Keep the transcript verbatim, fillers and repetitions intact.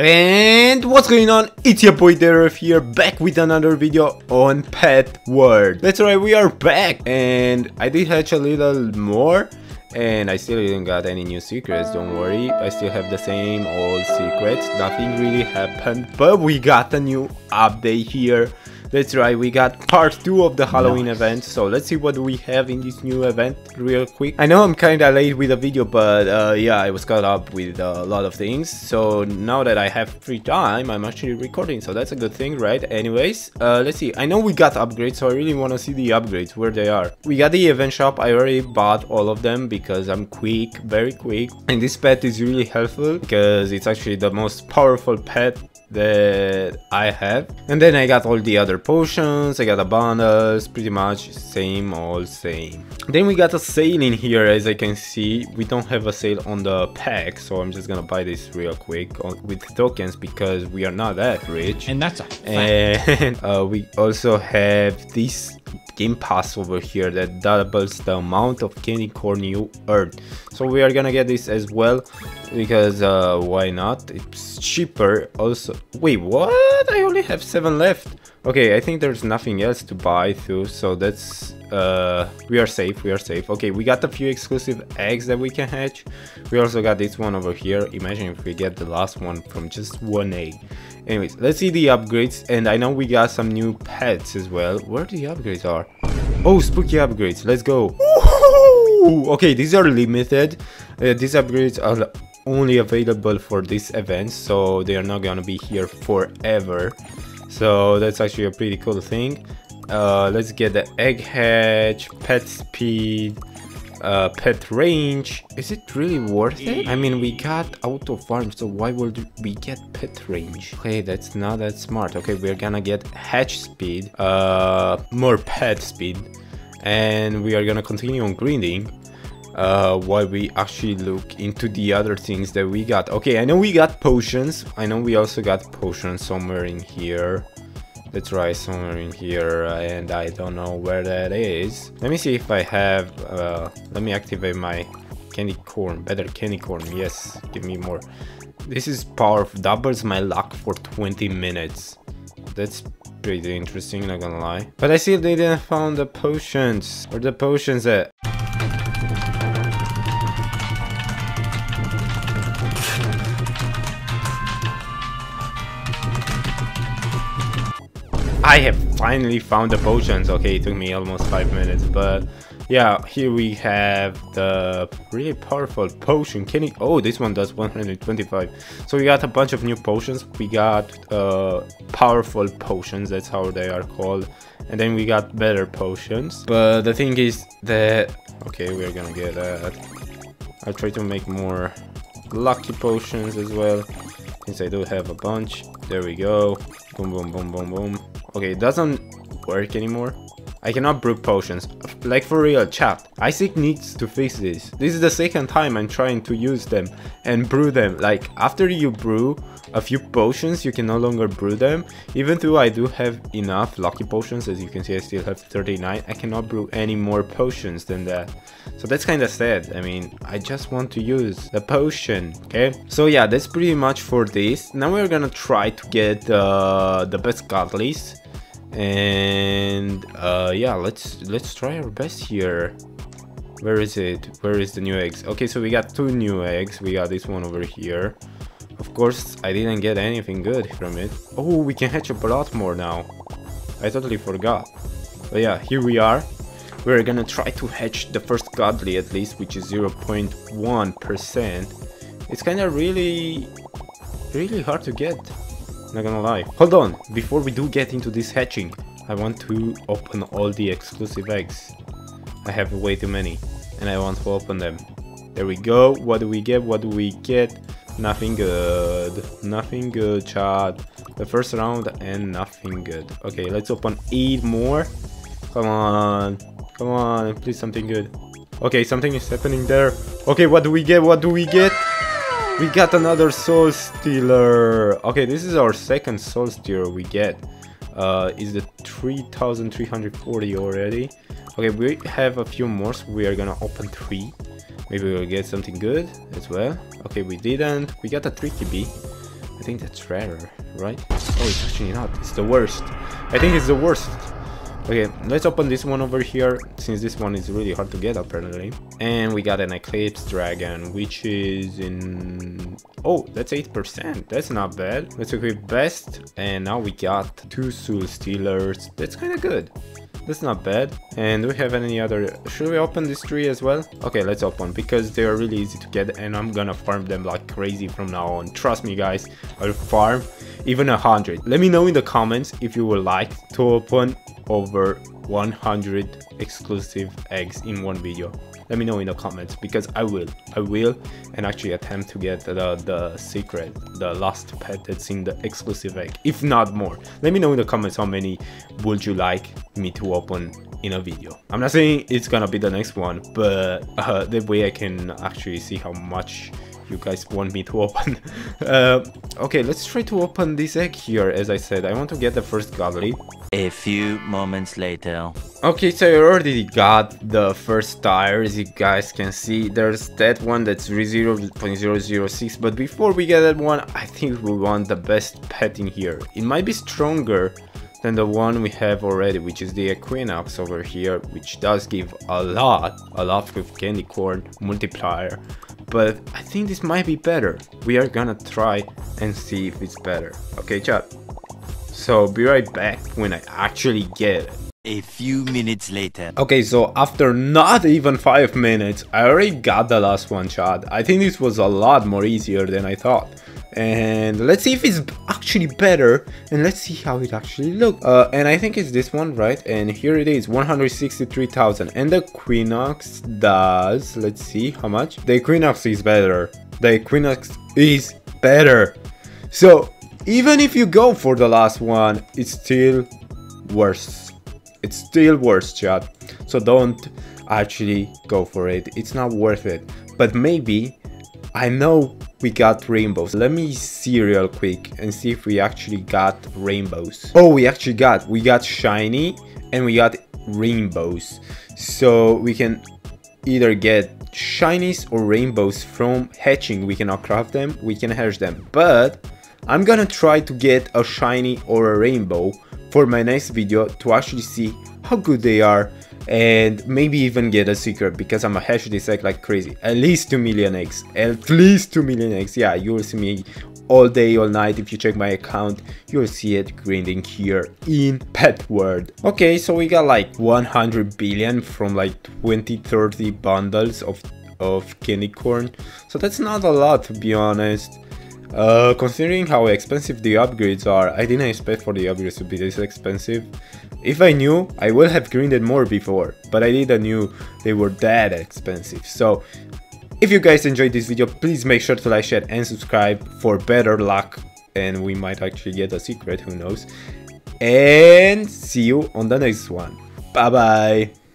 And what's going on? It's your boy Dayreph here, back with another video on Pet World. That's right, we are back, and I did hatch a little more, and I still didn't got any new secrets. Don't worry, I still have the same old secrets. Nothing really happened, but we got a new update here. That's right, we got part two of the Halloween nice. event, so let's see what we have in this new event real quick. I know I'm kinda late with the video, but uh, yeah, I was caught up with a lot of things, so now that I have free time, I'm actually recording, so that's a good thing, right? Anyways, uh, let's see, I know we got upgrades, so I really wanna see the upgrades, where they are. We got the event shop, I already bought all of them, because I'm quick, very quick, and this pet is really helpful, because it's actually the most powerful pet that I have. And then I got all the other potions, I got a bundles, pretty much same all same. Then we got a sale in here, as I can see. We don't have a sale on the pack, so I'm just gonna buy this real quick with tokens because we are not that rich. And that's a fact. And uh, we also have this game pass over here that doubles the amount of candy corn you earn, so we are gonna get this as well because uh why not, it's cheaper also. Wait, what? I only have seven left. Okay, I think there's nothing else to buy too, so that's uh we are safe, we are safe. Okay, we got a few exclusive eggs that we can hatch. We also got this one over here. Imagine if we get the last one from just one egg. Anyways, let's see the upgrades, and I know we got some new pets as well. Where the upgrades are? Oh, spooky upgrades, let's go. Ooh, okay, these are limited. Uh, these upgrades are only available for this event, so they are not gonna be here forever. So that's actually a pretty cool thing. Uh, let's get the egg hatch, pet speed, uh, pet range. Is it really worth it? I mean, we got auto farm, so why would we get pet range? Okay, that's not that smart. Okay, we're gonna get hatch speed, uh, more pet speed, and we are gonna continue on grinding. Uh, while we actually look into the other things that we got. Okay, I know we got potions. I know we also got potions somewhere in here. That's right, somewhere in here, and I don't know where that is. Let me see if I have... Uh, let me activate my candy corn. Better candy corn, yes. Give me more. This is powerful. Doubles my luck for twenty minutes. That's pretty interesting, not gonna lie. But I see they didn't found the potions. Where the potions at? I have finally found the potions. Okay, it took me almost five minutes, but yeah, here we have the really powerful potion. Can you, oh, this one does one hundred twenty-five. So we got a bunch of new potions. We got uh, powerful potions, that's how they are called. And then we got better potions. But the thing is that, okay, we're gonna get that. I'll try to make more lucky potions as well, since I do have a bunch. There we go. Boom, boom, boom, boom, boom. Okay, it doesn't work anymore. I cannot brew potions. Like, for real, chat. Isaac needs to fix this. This is the second time I'm trying to use them and brew them. Like, after you brew a few potions, you can no longer brew them. Even though I do have enough lucky potions, as you can see, I still have thirty-nine. I cannot brew any more potions than that. So that's kind of sad. I mean, I just want to use the potion, okay? So yeah, that's pretty much for this. Now we're gonna try to get uh, the best god list. And uh yeah, let's let's try our best here. Where is it? Where is the new eggs? Okay, so we got two new eggs. We got this one over here. Of course, I didn't get anything good from it. Oh, we can hatch up a lot more now. I totally forgot. But yeah, here we are. We're gonna try to hatch the first godly at least, which is zero point one percent. It's kind of really really hard to get, not gonna lie. Hold on, before we do get into this hatching, I want to open all the exclusive eggs. I have way too many, and I want to open them. There we go. What do we get? What do we get? Nothing good. Nothing good, chat. The first round and nothing good. Okay, let's open eight more. Come on. Come on, please something good. Okay, something is happening there. Okay, what do we get? What do we get? We got another Soul Stealer. Okay, this is our second Soul Stealer we get. Uh, is the three thousand three hundred forty already? Okay, we have a few more, so we are gonna open three. Maybe we'll get something good as well. Okay, we didn't. We got a Tricky B. I think that's rare, right? Oh, it's actually not. It's the worst. I think it's the worst. Okay, let's open this one over here, since this one is really hard to get apparently. And we got an Eclipse Dragon, which is in... oh, that's eight percent. That's not bad. Let's equip best. And now we got two Soul Stealers. That's kind of good. That's not bad. And do we have any other... should we open this tree as well? Okay, let's open, because they are really easy to get and I'm gonna farm them like crazy from now on. Trust me guys, I'll farm even a hundred. Let me know in the comments if you would like to open over one hundred exclusive eggs in one video. Let me know in the comments, because I will. I will and actually attempt to get the, the secret, the last pet that's in the exclusive egg, if not more. Let me know in the comments how many would you like me to open in a video. I'm not saying it's gonna be the next one, but uh, that way I can actually see how much you guys want me to open. Uh, okay, let's try to open this egg here. As I said, I want to get the first godly. A few moments later. Okay, so I already got the first tire, as you guys can see. There's that one that's zero point zero zero six, but before we get that one, I think we want the best pet in here. It might be stronger than the one we have already, which is the Equinox over here, which does give a lot, a lot with candy corn multiplier. But I think this might be better. We are gonna try and see if it's better. Okay, chat. So be right back when I actually get it. A few minutes later. Okay, so after not even five minutes, I already got the last one, chat. I think this was a lot more easier than I thought. And let's see if it's actually better, and let's see how it actually looks. Uh, and I think it's this one, right? And here it is, one hundred sixty-three thousand. And the Equinox does, let's see how much. The Equinox is better. The Equinox is better. So even if you go for the last one, it's still worse. It's still worse, chat. So don't actually go for it. It's not worth it. But maybe, I know we got rainbows. Let me see real quick and see if we actually got rainbows. Oh, we actually got, we got shiny and we got rainbows. So we can either get shinies or rainbows from hatching. We cannot craft them, we can hatch them. But I'm gonna try to get a shiny or a rainbow for my next video to actually see how good they are. And maybe even get a secret, because I'm a hash this egg like crazy. At least two million eggs. At least two million eggs. Yeah, you will see me all day, all night. If you check my account, you'll see it grinding here in Pet World. Okay, so we got like one hundred billion from like twenty, thirty bundles of, of candy corn. So that's not a lot, to be honest. Uh, considering how expensive the upgrades are, I didn't expect for the upgrades to be this expensive. If I knew, I would have grinded more before, but I didn't knew they were that expensive. So, if you guys enjoyed this video, please make sure to like, share and subscribe for better luck. And we might actually get a secret, who knows. And see you on the next one. Bye bye!